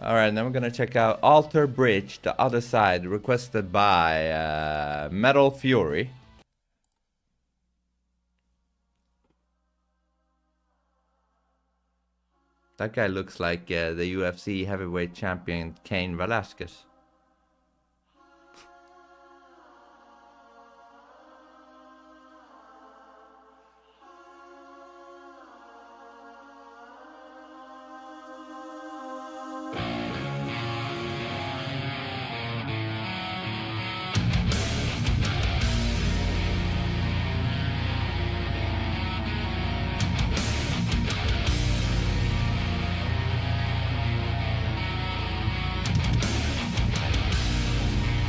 Alright, now we're gonna check out Alter Bridge, the other side, requested by Metal Fury. That guy looks like the UFC heavyweight champion Cain Velasquez.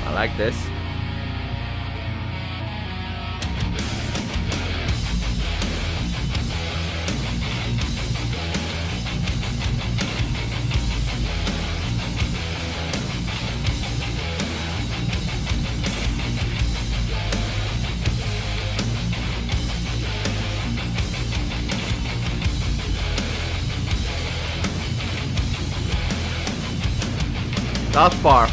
I like this. That's far.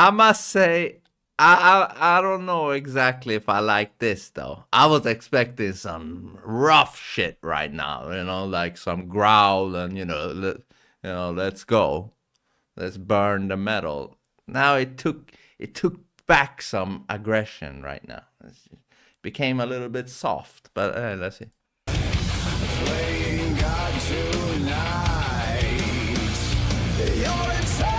I must say, I don't know exactly if I like this though. I was expecting some rough shit right now, you know, like some growl and let's go, let's burn the metal. Now it took back some aggression right now. It became a little bit soft, but let's see. Playing God tonight. You're inside.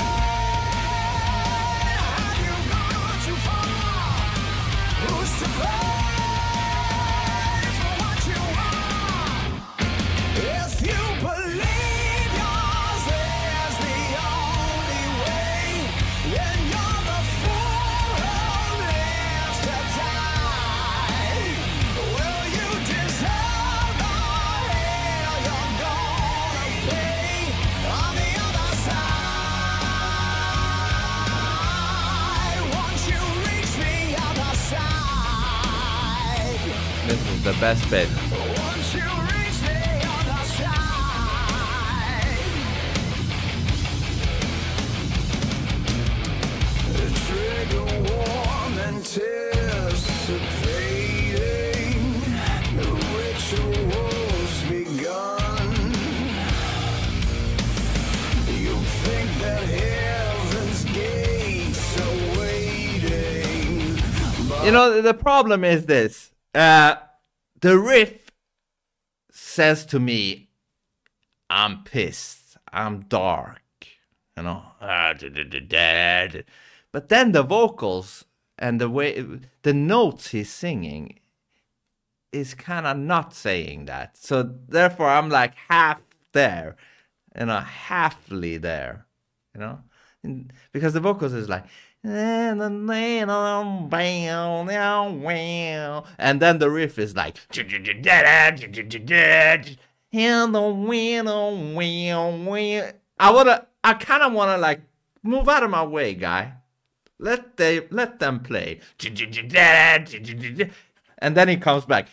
This is the best bit. Once you reach the other side, trigger warm anticipating, the ritual's begun. You think that heaven's gates are waiting. You know, the problem is this. The riff says to me, I'm pissed, I'm dark, you know, but then the vocals and the way, the notes he's singing is kind of not saying that. So therefore I'm like half there, you know, halfly there, you know, and because the vocals is like, and then the riff is like, I kind of wanna like move out of my way, guy. Let them play. And then he comes back.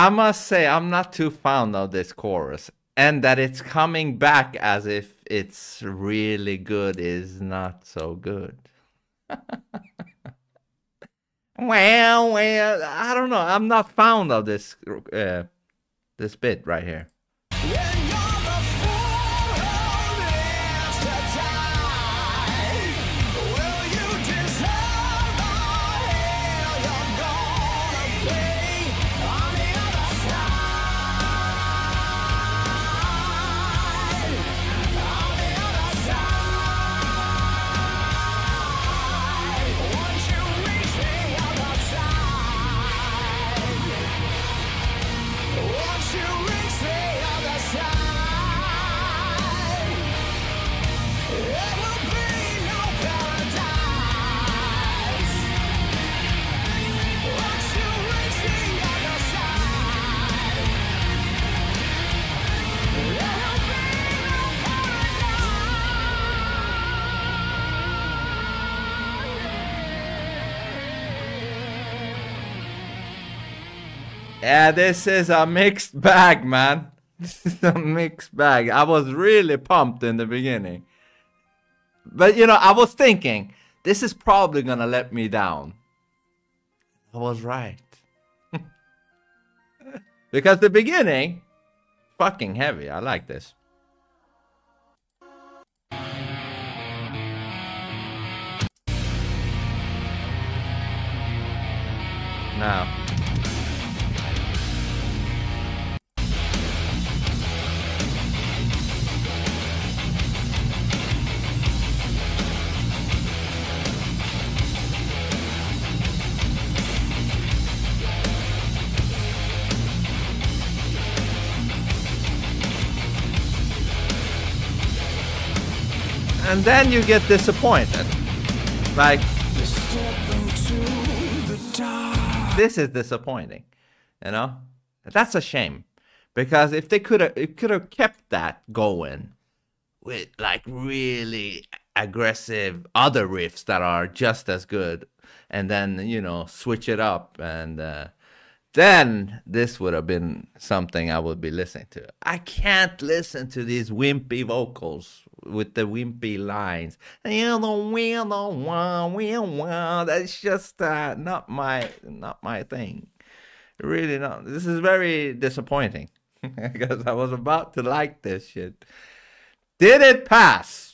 I must say, I'm not too fond of this chorus, and that it's coming back as if it's really good is not so good. Well, I don't know. I'm not fond of this this bit right here. Yeah, this is a mixed bag, man. This is a mixed bag. I was really pumped in the beginning. But, you know, I was thinking, this is probably gonna let me down. I was right. Because the beginning, fucking heavy. I like this. Now. And then you get disappointed. Like, this is disappointing, you know? That's a shame, because if they could have kept that going with like really aggressive other riffs that are just as good, and then, you know, switch it up, and then this would have been something I would be listening to. I can't listen to these wimpy vocals with the wimpy lines. That's just not my thing. Really not. This is very disappointing because I was about to like this shit. Did it pass?